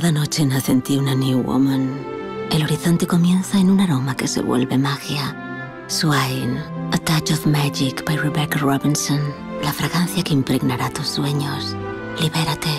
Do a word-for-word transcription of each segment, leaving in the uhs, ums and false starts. Cada noche nace en ti una new woman. El horizonte comienza en un aroma que se vuelve magia. Swine, A Touch of Magic by Rebecca Robinson. La fragancia que impregnará tus sueños. Libérate.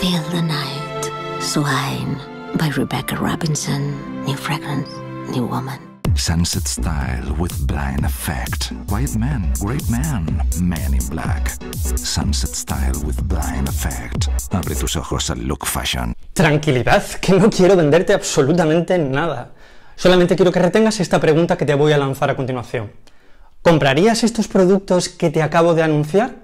Feel the night. Swine by Rebecca Robinson. New fragrance, new woman. Sunset Style with Blind Effect. White Man, Great Man, Man in Black. Sunset Style with Blind Effect. Abre tus ojos al look fashion. Tranquilidad, que no quiero venderte absolutamente nada. Solamente quiero que retengas esta pregunta que te voy a lanzar a continuación. ¿Comprarías estos productos que te acabo de anunciar?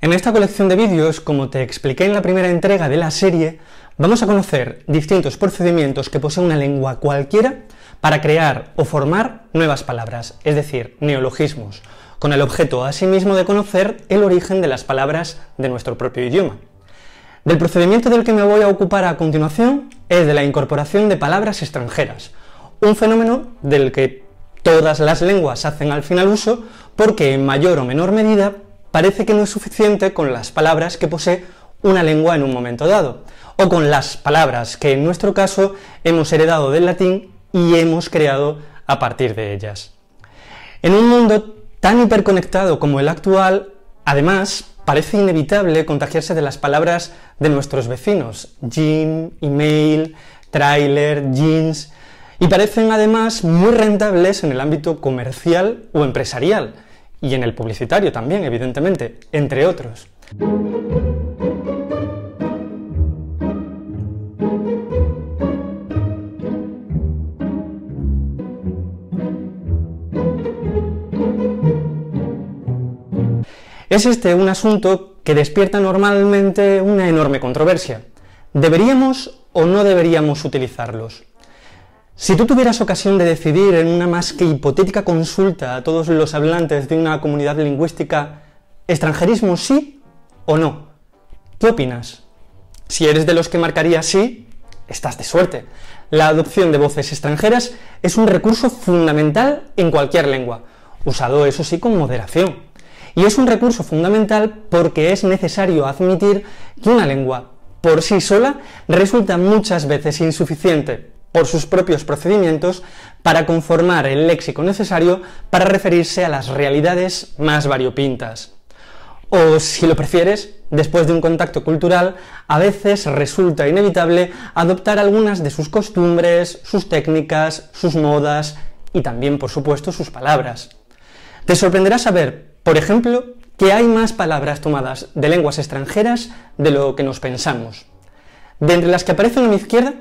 En esta colección de vídeos, como te expliqué en la primera entrega de la serie, vamos a conocer distintos procedimientos que posee una lengua cualquiera para crear o formar nuevas palabras, es decir, neologismos, con el objeto asimismo de conocer el origen de las palabras de nuestro propio idioma. Del procedimiento del que me voy a ocupar a continuación es de la incorporación de palabras extranjeras, un fenómeno del que todas las lenguas hacen al final uso porque en mayor o menor medida parece que no es suficiente con las palabras que posee una lengua en un momento dado, o con las palabras que en nuestro caso hemos heredado del latín y hemos creado a partir de ellas. En un mundo tan hiperconectado como el actual, además, parece inevitable contagiarse de las palabras de nuestros vecinos, gym, email, trailer, jeans, y parecen además muy rentables en el ámbito comercial o empresarial, y en el publicitario también, evidentemente, entre otros. Es este un asunto que despierta normalmente una enorme controversia. ¿Deberíamos o no deberíamos utilizarlos? Si tú tuvieras ocasión de decidir en una más que hipotética consulta a todos los hablantes de una comunidad lingüística, ¿extranjerismo sí o no? ¿Qué opinas? Si eres de los que marcaría sí, estás de suerte. La adopción de voces extranjeras es un recurso fundamental en cualquier lengua, usado eso sí con moderación. Y es un recurso fundamental porque es necesario admitir que una lengua por sí sola resulta muchas veces insuficiente por sus propios procedimientos para conformar el léxico necesario para referirse a las realidades más variopintas. O, si lo prefieres, después de un contacto cultural, a veces resulta inevitable adoptar algunas de sus costumbres, sus técnicas, sus modas y también, por supuesto, sus palabras. Te sorprenderá saber, por ejemplo, que hay más palabras tomadas de lenguas extranjeras de lo que nos pensamos. De entre las que aparecen a mi izquierda,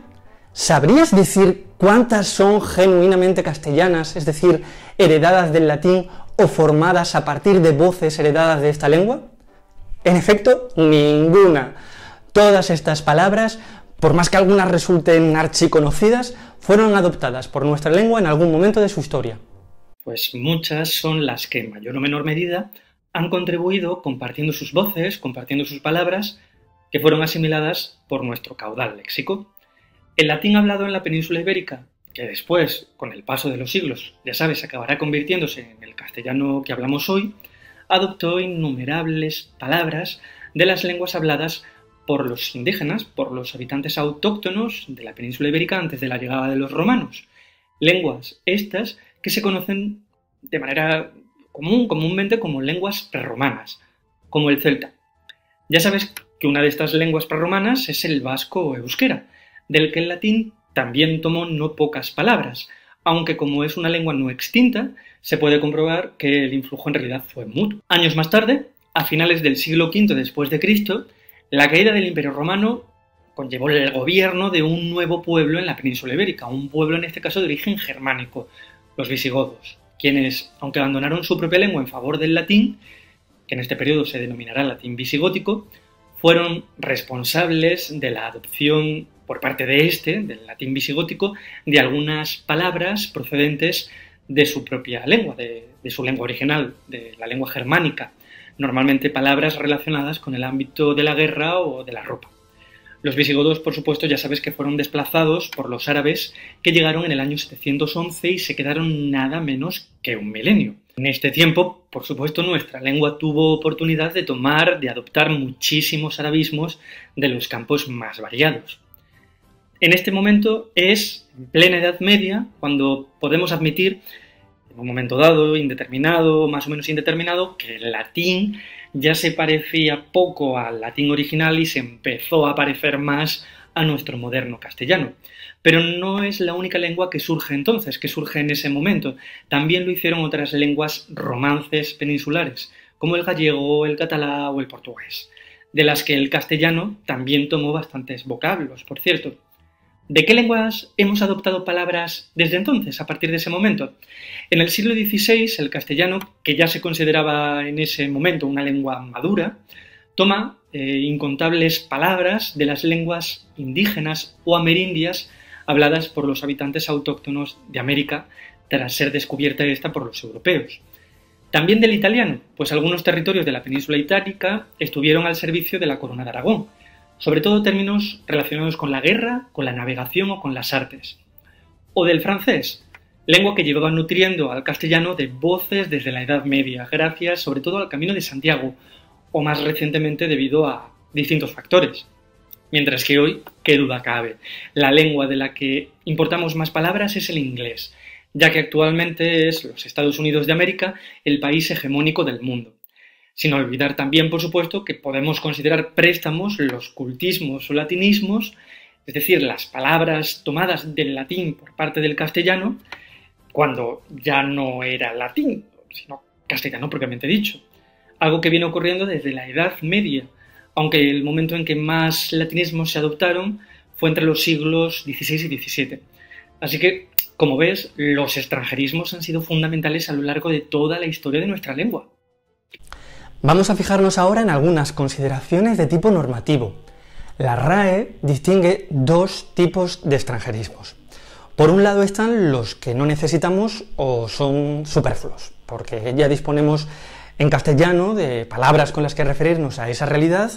¿sabrías decir cuántas son genuinamente castellanas, es decir, heredadas del latín o formadas a partir de voces heredadas de esta lengua? En efecto, ninguna. Todas estas palabras, por más que algunas resulten archiconocidas, fueron adoptadas por nuestra lengua en algún momento de su historia. Pues muchas son las que, en mayor o menor medida, han contribuido compartiendo sus voces, compartiendo sus palabras, que fueron asimiladas por nuestro caudal léxico. El latín hablado en la península ibérica, que después, con el paso de los siglos, ya sabes, acabará convirtiéndose en el castellano que hablamos hoy, adoptó innumerables palabras de las lenguas habladas por los indígenas, por los habitantes autóctonos de la península ibérica antes de la llegada de los romanos. Lenguas estas que se conocen de manera común, comúnmente como lenguas prerromanas, como el celta. Ya sabes que una de estas lenguas prerromanas es el vasco o euskera, del que el latín también tomó no pocas palabras, aunque como es una lengua no extinta, se puede comprobar que el influjo en realidad fue mutuo. Años más tarde, a finales del siglo quinto después de Cristo, la caída del Imperio Romano conllevó el gobierno de un nuevo pueblo en la península ibérica, un pueblo en este caso de origen germánico, los visigodos, quienes, aunque abandonaron su propia lengua en favor del latín, que en este periodo se denominará latín visigótico, fueron responsables de la adopción por parte de este, del latín visigótico, de algunas palabras procedentes de su propia lengua, de, de su lengua original, de la lengua germánica, normalmente palabras relacionadas con el ámbito de la guerra o de la ropa. Los visigodos, por supuesto, ya sabes que fueron desplazados por los árabes que llegaron en el año setecientos once y se quedaron nada menos que un milenio. En este tiempo, por supuesto, nuestra lengua tuvo oportunidad de tomar, de adoptar muchísimos arabismos de los campos más variados. En este momento es, en plena Edad Media, cuando podemos admitir, en un momento dado, indeterminado, más o menos indeterminado, que el latín ya se parecía poco al latín original y se empezó a parecer más a nuestro moderno castellano. Pero no es la única lengua que surge entonces, que surge en ese momento. También lo hicieron otras lenguas romances peninsulares, como el gallego, el catalán o el portugués, de las que el castellano también tomó bastantes vocablos, por cierto. ¿De qué lenguas hemos adoptado palabras desde entonces, a partir de ese momento? En el siglo dieciséis, el castellano, que ya se consideraba en ese momento una lengua madura, toma eh, incontables palabras de las lenguas indígenas o amerindias habladas por los habitantes autóctonos de América tras ser descubierta esta por los europeos. También del italiano, pues algunos territorios de la península itálica estuvieron al servicio de la corona de Aragón, sobre todo términos relacionados con la guerra, con la navegación o con las artes. O del francés, lengua que llevaba nutriendo al castellano de voces desde la Edad Media, gracias sobre todo al Camino de Santiago, o más recientemente debido a distintos factores. Mientras que hoy, qué duda cabe, la lengua de la que importamos más palabras es el inglés, ya que actualmente es los Estados Unidos de América el país hegemónico del mundo. Sin olvidar también, por supuesto, que podemos considerar préstamos los cultismos o latinismos, es decir, las palabras tomadas del latín por parte del castellano, cuando ya no era latín, sino castellano propiamente dicho. Algo que viene ocurriendo desde la Edad Media, aunque el momento en que más latinismos se adoptaron fue entre los siglos dieciséis y diecisiete. Así que, como ves, los extranjerismos han sido fundamentales a lo largo de toda la historia de nuestra lengua. Vamos a fijarnos ahora en algunas consideraciones de tipo normativo. La R A E distingue dos tipos de extranjerismos. Por un lado están los que no necesitamos o son superfluos, porque ya disponemos en castellano de palabras con las que referirnos a esa realidad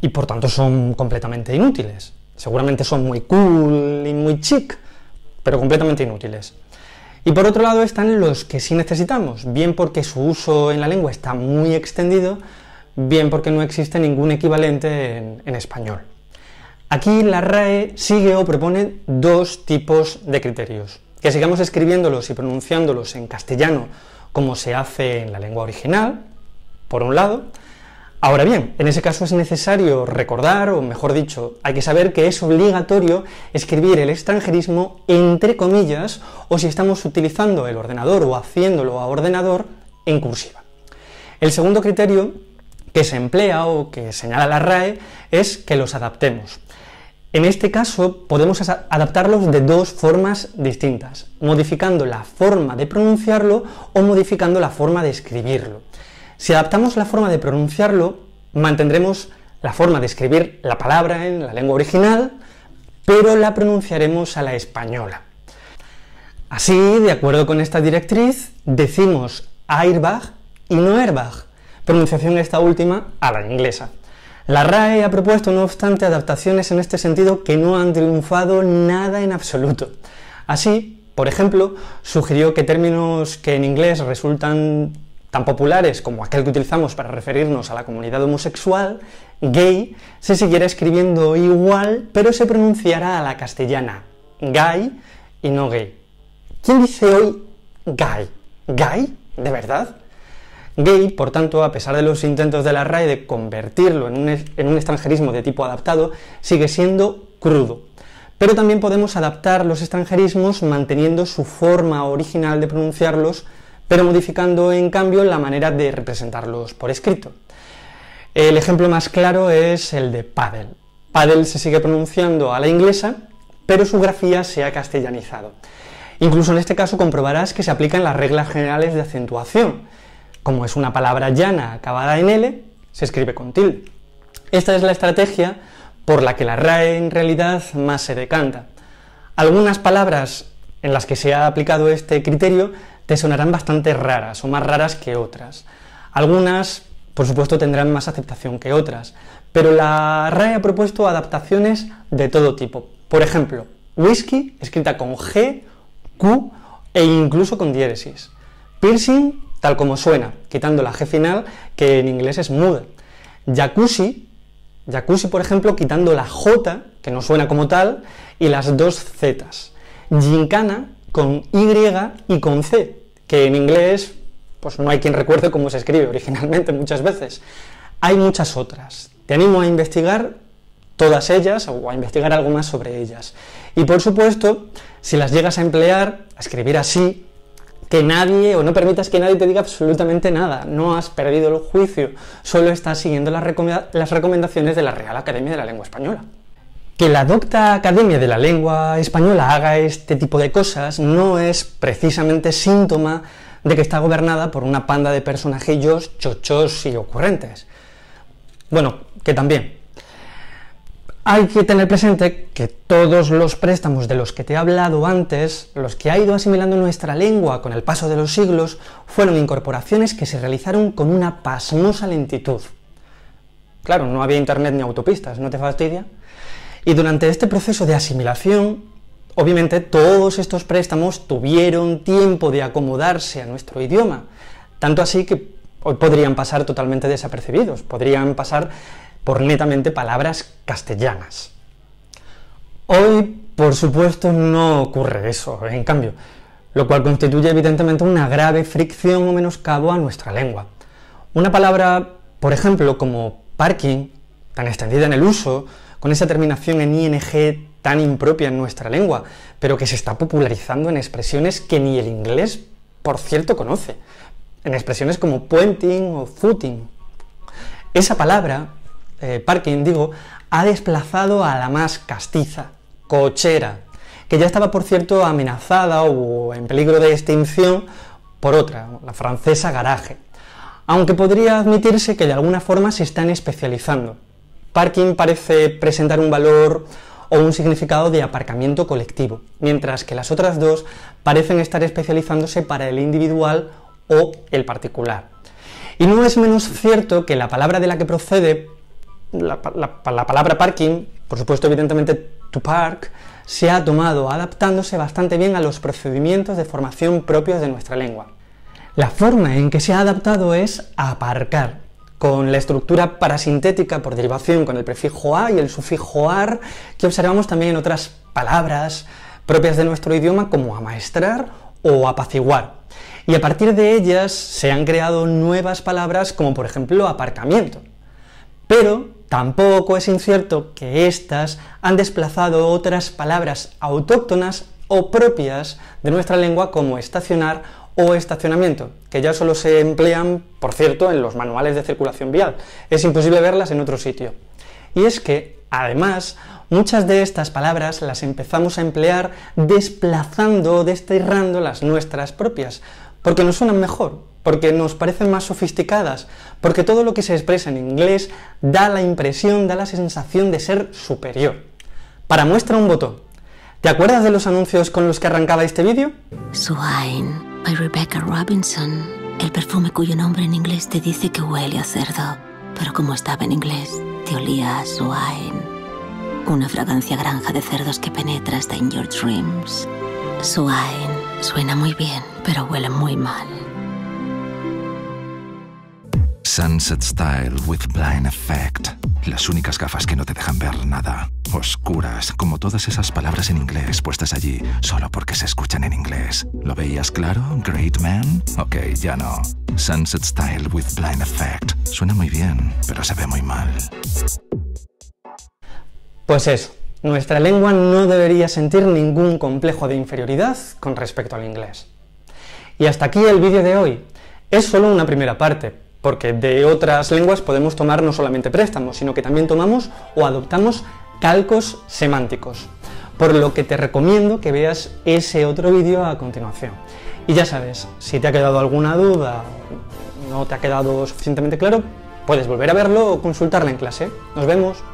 y por tanto son completamente inútiles. Seguramente son muy cool y muy chic, pero completamente inútiles. Y por otro lado están los que sí necesitamos, bien porque su uso en la lengua está muy extendido, bien porque no existe ningún equivalente en, en español. Aquí la R A E sigue o propone dos tipos de criterios. Que sigamos escribiéndolos y pronunciándolos en castellano como se hace en la lengua original, por un lado. Ahora bien, en ese caso es necesario recordar, o mejor dicho, hay que saber que es obligatorio escribir el extranjerismo entre comillas, o si estamos utilizando el ordenador o haciéndolo a ordenador, en cursiva. El segundo criterio que se emplea o que señala la R A E es que los adaptemos. En este caso, podemos adaptarlos de dos formas distintas, modificando la forma de pronunciarlo o modificando la forma de escribirlo. Si adaptamos la forma de pronunciarlo, mantendremos la forma de escribir la palabra en la lengua original, pero la pronunciaremos a la española. Así, de acuerdo con esta directriz, decimos airbag y no airbag, pronunciación esta última a la inglesa. La R A E ha propuesto, no obstante, adaptaciones en este sentido que no han triunfado nada en absoluto. Así, por ejemplo, sugirió que términos que en inglés resultan tan populares como aquel que utilizamos para referirnos a la comunidad homosexual, gay, se siguiera escribiendo igual, pero se pronunciara a la castellana, gay y no gay. ¿Quién dice hoy gay? ¿Gay? ¿De verdad? Gay, por tanto, a pesar de los intentos de la R A E de convertirlo en un, en un extranjerismo de tipo adaptado, sigue siendo crudo. Pero también podemos adaptar los extranjerismos manteniendo su forma original de pronunciarlos, pero modificando, en cambio, la manera de representarlos por escrito. El ejemplo más claro es el de paddle. Paddle se sigue pronunciando a la inglesa, pero su grafía se ha castellanizado. Incluso en este caso comprobarás que se aplican las reglas generales de acentuación. Como es una palabra llana acabada en L, se escribe con tilde. Esta es la estrategia por la que la R A E en realidad más se decanta. Algunas palabras en las que se ha aplicado este criterio te sonarán bastante raras o más raras que otras. Algunas, por supuesto, tendrán más aceptación que otras, pero la R A E ha propuesto adaptaciones de todo tipo. Por ejemplo, whisky escrita con G, Q e incluso con diéresis. Piercing tal como suena, quitando la G final, que en inglés es mood. Jacuzzi, jacuzzi, por ejemplo, quitando la J, que no suena como tal, y las dos Zs. Gincana, con Y y con C, que en inglés, pues no hay quien recuerde cómo se escribe originalmente muchas veces. Hay muchas otras. Te animo a investigar todas ellas o a investigar algo más sobre ellas. Y por supuesto, si las llegas a emplear, a escribir así, que nadie, o no permitas que nadie te diga absolutamente nada, no has perdido el juicio, solo estás siguiendo las, recomenda- las recomendaciones de la Real Academia de la Lengua Española. Que la docta Academia de la Lengua Española haga este tipo de cosas no es precisamente síntoma de que está gobernada por una panda de personajillos chochos y ocurrentes. Bueno, que también. Hay que tener presente que todos los préstamos de los que te he hablado antes, los que ha ido asimilando nuestra lengua con el paso de los siglos, fueron incorporaciones que se realizaron con una pasmosa lentitud. Claro, no había internet ni autopistas, ¿no te fastidia? Y durante este proceso de asimilación, obviamente todos estos préstamos tuvieron tiempo de acomodarse a nuestro idioma, tanto así que hoy podrían pasar totalmente desapercibidos, podrían pasar por netamente palabras castellanas. Hoy, por supuesto, no ocurre eso, en cambio, lo cual constituye evidentemente una grave fricción o menoscabo a nuestra lengua. Una palabra, por ejemplo, como parking, tan extendida en el uso, con esa terminación en ing tan impropia en nuestra lengua, pero que se está popularizando en expresiones que ni el inglés, por cierto, conoce, en expresiones como puenting o footing. Esa palabra, Eh, parking, digo, ha desplazado a la más castiza, cochera, que ya estaba, por cierto, amenazada o en peligro de extinción por otra, la francesa garaje, aunque podría admitirse que de alguna forma se están especializando. Parking parece presentar un valor o un significado de aparcamiento colectivo, mientras que las otras dos parecen estar especializándose para el individual o el particular. Y no es menos cierto que la palabra de la que procede La, la, la palabra parking, por supuesto, evidentemente, to park, se ha tomado adaptándose bastante bien a los procedimientos de formación propios de nuestra lengua. La forma en que se ha adaptado es aparcar, con la estructura parasintética por derivación con el prefijo a y el sufijo ar, que observamos también en otras palabras propias de nuestro idioma como amaestrar o apaciguar. Y a partir de ellas se han creado nuevas palabras como, por ejemplo, aparcamiento. Pero tampoco es incierto que éstas han desplazado otras palabras autóctonas o propias de nuestra lengua como estacionar o estacionamiento, que ya solo se emplean, por cierto, en los manuales de circulación vial. Es imposible verlas en otro sitio. Y es que, además, muchas de estas palabras las empezamos a emplear desplazando o desterrando las nuestras propias, porque nos suenan mejor, porque nos parecen más sofisticadas, porque todo lo que se expresa en inglés da la impresión, da la sensación de ser superior. Para muestra un botón. ¿Te acuerdas de los anuncios con los que arrancaba este vídeo? Swine, by Rebecca Robinson, el perfume cuyo nombre en inglés te dice que huele a cerdo, pero como estaba en inglés, te olía a swine. Una fragancia granja de cerdos que penetra hasta in your dreams. Swine suena muy bien, pero huele muy mal. Sunset Style with Blind Effect. Las únicas gafas que no te dejan ver nada. Oscuras, como todas esas palabras en inglés puestas allí, solo porque se escuchan en inglés. ¿Lo veías claro, Great Man? Ok, ya no. Sunset Style with Blind Effect. Suena muy bien, pero se ve muy mal. Pues eso. Nuestra lengua no debería sentir ningún complejo de inferioridad con respecto al inglés. Y hasta aquí el vídeo de hoy. Es solo una primera parte, porque de otras lenguas podemos tomar no solamente préstamos, sino que también tomamos o adoptamos calcos semánticos, por lo que te recomiendo que veas ese otro vídeo a continuación. Y ya sabes, si te ha quedado alguna duda o no te ha quedado suficientemente claro, puedes volver a verlo o consultarla en clase. ¡Nos vemos!